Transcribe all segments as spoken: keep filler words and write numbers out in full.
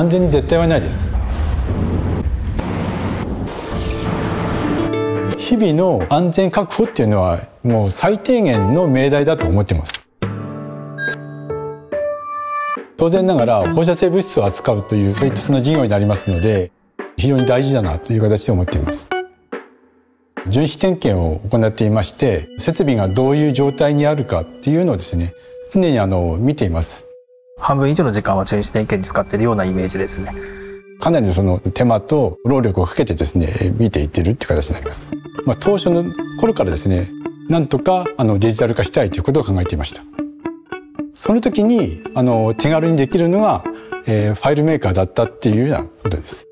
安全に絶対はないです。日々の安全確保っていうのはもう最低限の命題だと思ってます。当然ながら放射性物質を扱うというそういったその事業になりますので、非常に大事だなという形で思っています。巡視点検を行っていまして、設備がどういう状態にあるかっていうのをですね、常にあの見ています。半分以上の時間は巡視点検に使っているようなイメージですね。かなりのその手間と労力をかけてですね見ていってるっていう形になります。まあ、当初の頃からですね、なんとかあのデジタル化したいということを考えていました。その時にあの手軽にできるのが、えー、ファイルメーカーだったっていうようなことです。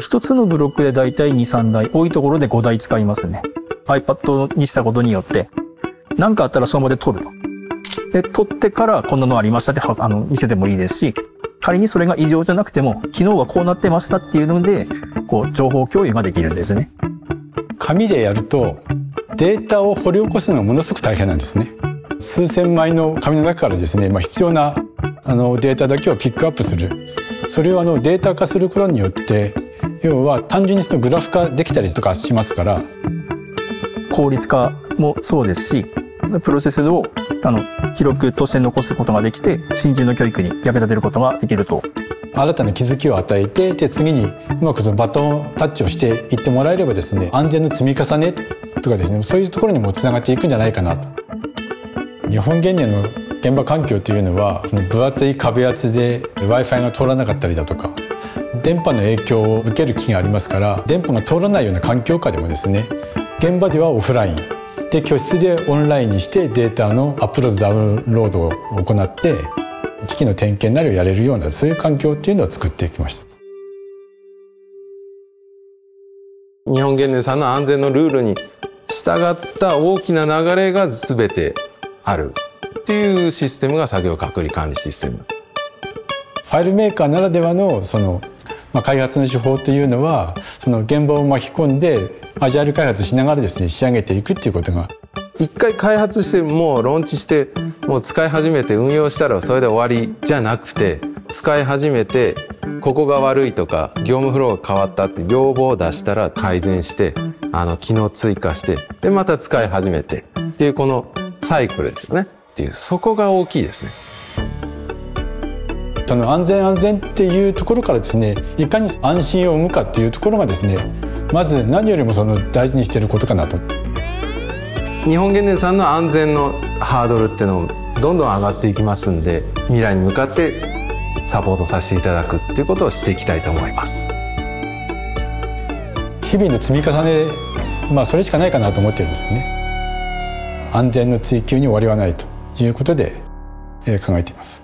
一つのブロックでだいたいに、さんだい、多いところでごだい使いますね。 iPad にしたことによって何かあったらその場で撮ると。で撮ってからこんなのありましたってあの見せてもいいですし、仮にそれが異常じゃなくても昨日はこうなってましたっていうのでこう情報共有ができるんですね。紙でやるとデータを掘り起こすのがものすごく大変なんですね。数千枚の紙の中からですね、まあ、必要なあのデータだけをピックアップする。それをあのデータ化することによって要は単純にそのグラフ化できたりとかしますから、効率化もそうですし、プロセスをあの記録として残すことができて新人の教育に役立てることができると。新たな気づきを与えて、で次にうまくそのバトンタッチをしていってもらえればですね、安全の積み重ねとかですね、そういうところにもつながっていくんじゃないかなと。日本原燃の現場環境というのはその分厚い壁厚で Wi-Fi が通らなかったりだとか電波の影響を受ける危機がありますから、電波が通らないような環境下でもですね、現場ではオフラインで教室でオンラインにしてデータのアップロードダウンロードを行って機器の点検なりをやれるようなそういう環境っていうのを作ってきました。日本原燃さんの安全のルールに従った大きな流れが全てあるっていうシステムが作業隔離管理システム。ファイルメーカーならではのそのまあ開発の手法というのはその現場を巻き込んでアジャイル開発しながらですね仕上げていくっていうことが、一回開発してもうローンチしてもう使い始めて運用したらそれで終わりじゃなくて、使い始めてここが悪いとか業務フローが変わったって要望を出したら改善してあの機能追加してでまた使い始めてっていうこのサイクルですよねっていう、そこが大きいですね。その安全安全っていうところからですね、いかに安心を生むかっていうところがですね、まず何よりもその大事にしていることかなと。日本原燃さんの安全のハードルっていうのもどんどん上がっていきますんで、未来に向かってサポートさせていただくっていうことをしていきたいと思います。日々の積み重ね、まあそれしかないかなと思ってるんですね。安全の追求に終わりはないということで考えています。